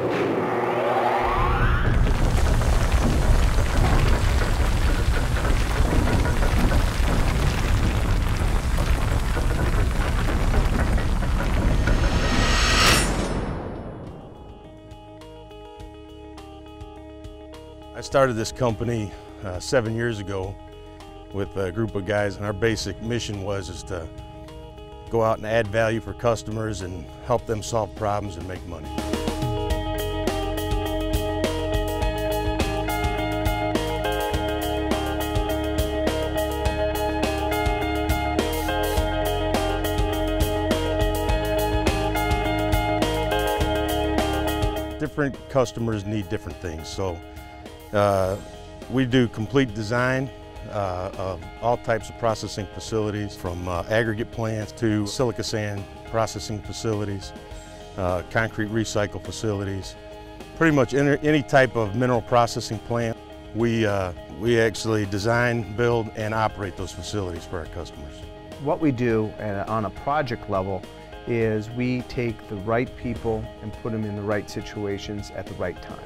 I started this company 7 years ago with a group of guys, and our basic mission was to go out and add value for customers and help them solve problems and make money. Different customers need different things, so we do complete design of all types of processing facilities, from aggregate plants to silica sand processing facilities, concrete recycle facilities, pretty much any type of mineral processing plant. We actually design, build, and operate those facilities for our customers. What we do on a project level is we take the right people and put them in the right situations at the right time.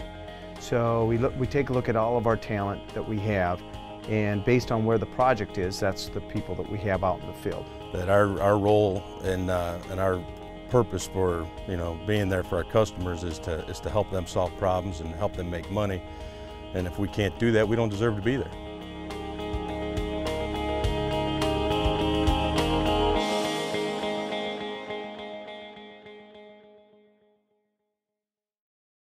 So we take a look at all of our talent that we have, and based on where the project is, that's the people that we have out in the field. That our role and our purpose for being there for our customers is to help them solve problems and help them make money. And if we can't do that, we don't deserve to be there.